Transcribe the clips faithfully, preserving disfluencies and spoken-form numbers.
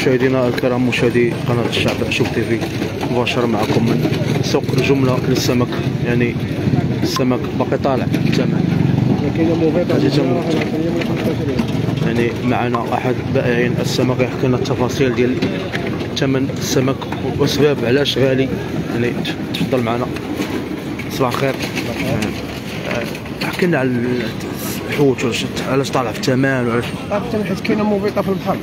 مشاهدينا الكرام، مشاهدي قناة الشعب شوف تيفي، مباشر معكم من سوق الجملة للسمك. يعني السمك باقي طالع الثمن، يعني معنا احد بائعين السمك يحكي لنا التفاصيل ديال ثمن السمك واسباب علاش غالي. يعني تفضل معنا. صباح الخير، احكي لنا على الحوت علاش طالع في الثمن وعلاش الثمن، حيت كاينه موبيطه في البحر.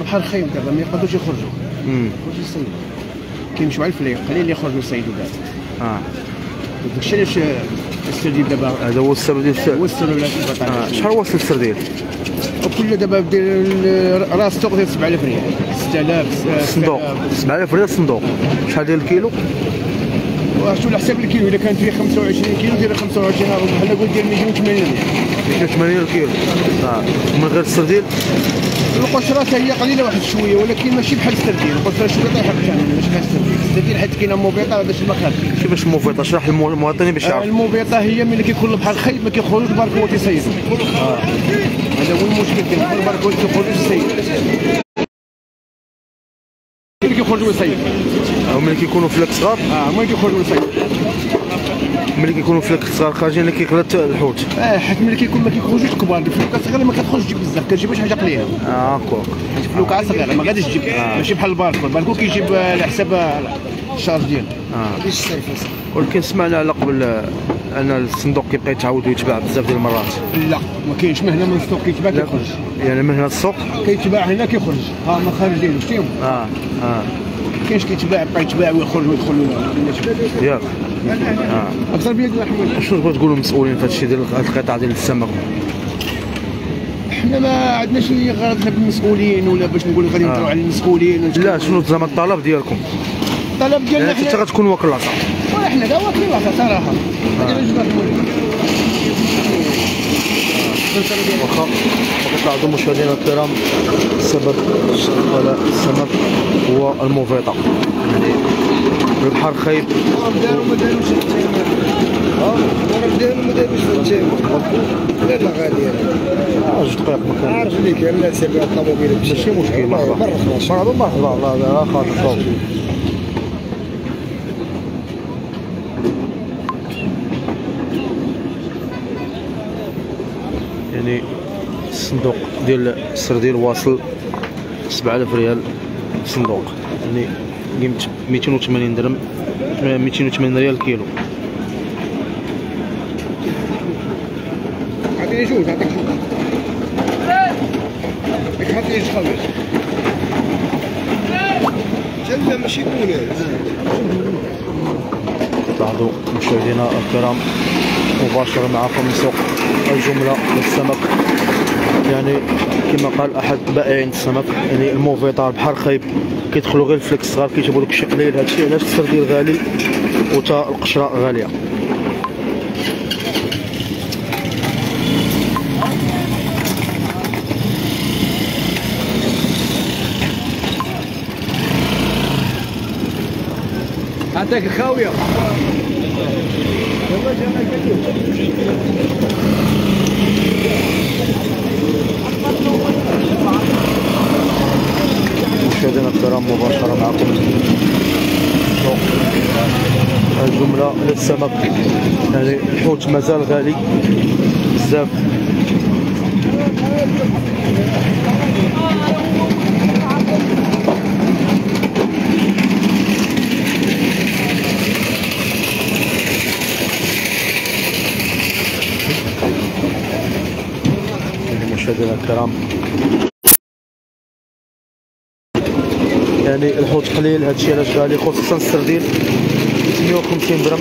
البحر خايب دابا، ما يقدروش يخرجوا، ماشي يصيدوا، كيمشيو على الفليق، قليل اللي يخرجوا يصيدوا دابا. اه داكشي علاش السرديل دابا، هذا هو السبب ديال السرديل. هو السبب ديال البطاطا. شحال واصل السرديل؟ كل دابا راس السوق ديال سبعة آلاف ريال، ستة آلاف صندوق، سبعة آلاف ريال صندوق. شحال ديال الكيلو؟ شوف على حساب الكيلو، اذا كانت فيه خمسة وعشرين كيلو دير خمسة وعشرين، بحال قلت ديال مئتين وثمانين مئتين وثمانين الكيلو. اه ومن غير السرديل القشره حتى هي قليله واحد شويه، ولكن ماشي بحال السرديل. القشره شويه طايحه في الثمن، ماشي بحال السرديل. السرديل حيت كاينه موبيطه باش ما خارجش. كيفاش موبيطه؟ اشرح للمواطن باش يعرف. الموبيطه هي ملي كيكون البحر خايب ما كيخرجوش الباركوات يصيدوا. اه هذا هو المشكل ديال الباركوات، كيخرجوا يصيدوا كيخرجوا يصيدوا. اه ملي كيكونوا فلك صغار، اه ملي كيخرجوا يصيدوا، ملي كيكونوا فلك صغار خارجين اللي كيغلط الحوت. اه حيت ملي كيكون ما كيخرجوش كبار، الفلوكه صغيره ما كتخرجش تجيب بزاف، كتجيب شي حاجه قليله. اه هكاك، الفلوكه صغيره ما غاديش تجيب، ماشي بحال الباركو. الباركو كيجيب على حساب الشارج ديالو. اه كيش الصيف. ولكن سمعنا على قبل ان الصندوق كيبقى يتعاود ويتباع بزاف ديال المرات. لا ما كاينش، مهنا من السوق كيتباع كيخرج. يعني مهنا السوق كيتباع هنا كيخرج. ها ما خارجين فيهم. اه اه ما كاينش كيتباع يبقى يتباع ويخرج ويدخل. ياك اه اكثر بيد احمد، شنو تبغي تقولوا المسؤولين في هذا الشيء ديال القطاع ديال السمك؟ حنا ما عندناش شي غرضنا بالمسؤولين، ولا باش نقولوا غادي نطلعوا على المسؤولين. لا شنو زعما الطلب ديالكم؟ الطلب ديالنا حنا حتى غتكون واكل العصا. وحنا دا واكلين العصا صراحه. واخا كتلاحظوا مشاهدينا الكرام، سبب غلاء السمك هو الموفيطه. البحر خايب، داروا ما داروش الثمن. اه داروا ما داروش الثمن. لا غاليه. جوج دقائق مكان. عارف ليك انا سيبي الطوموبيل ماشي مشكل. مرحبا مرحبا. لا لا خاطر يعني الصندوق ديال السرديل واصل سبعة آلاف ريال صندوق، يعني قيمة مئتين وثمانين درهم، مئتين وثمانين ريال الكيلو. عطيني جوج، عطيك جوج، ياك ما تجيش خلص جنة ماشي كولات. لاحظوا مشاهدينا الكرام، مباشر معكم من سوق الجملة للسمك. يعني كما قال احد بائعين السمك، يعني الموفيطه البحر خايب، كيدخلوا غير الفلك الصغار كيجيبوا لك شي قليل. هادشي علاش السرديل غالي وتا القشره غاليه. عطاك الخاويه دابا جانا مشاهدينا الكرام، مباشرة معكم سوق الجملة للسمك. يعني الحوت مازال غالي بزاف. مشاهدينا الكرام، يعني الحوت قليل، هادشي علاش غالي، خصوصا السرديل. مئتين وخمسين درهم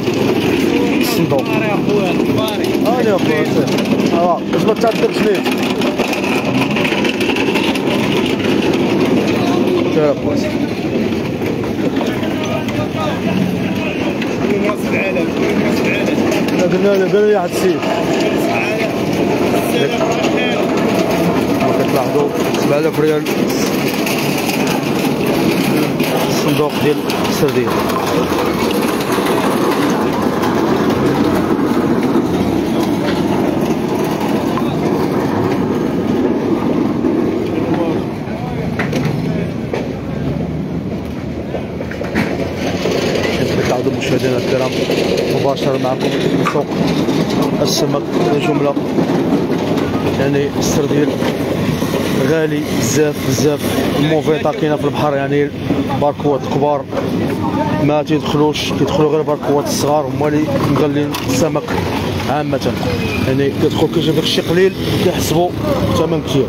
الصندوق. اه يا خويا اه باش ما تعذبش ليه. قلنا له قال لي واحد السيد كتلاحظوا سبعة آلاف ريال الصندوق ديال السرديل. مشاهدينا الكرام، مباشرة معكم من سوق السمك. جملة يعني السرديل غالي بزاف بزاف، الموفيطا كاينه في البحر، يعني باركوات كبار ما تيدخلوش، كيدخلوا غير باركوات الصغار هما اللي مغلين السمك عامة. يعني كيدخل كيجيب لك شي قليل كيحسبوا ثمن كثير.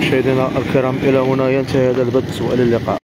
مشاهدينا الكرام، إلى هنا ينتهي هذا البث، وإلى اللقاء.